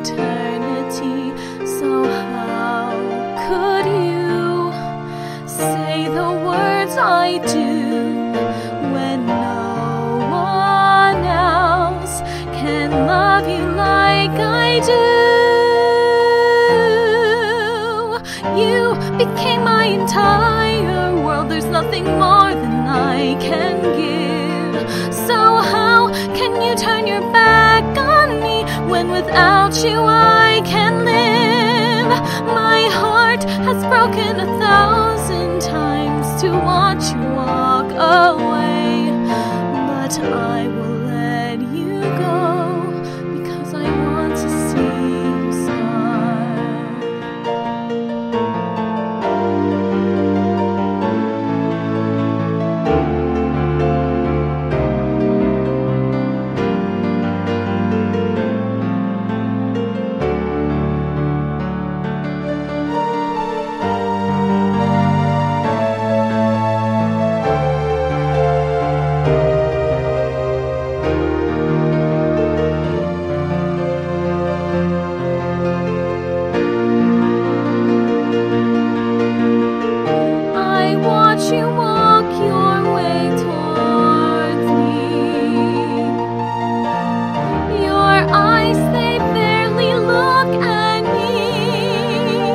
eternity. So how could you say the words I do when no one else can love you like I do? You became my entire world. There's nothing more than I can give. So how can you turn your back on me when without you I can live? My heart has broken 1,000 times to watch you walk away, but I will let you go because I want to see you smile. You walk your way towards me. Your eyes, they barely look at me.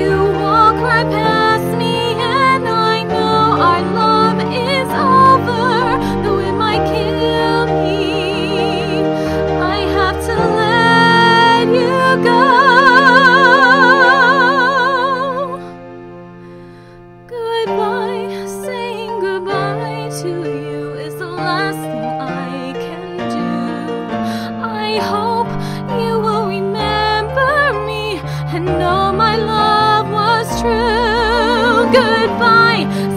You walk right past me, and I know our love is over, though it might kill me. I have to let you go. Goodbye.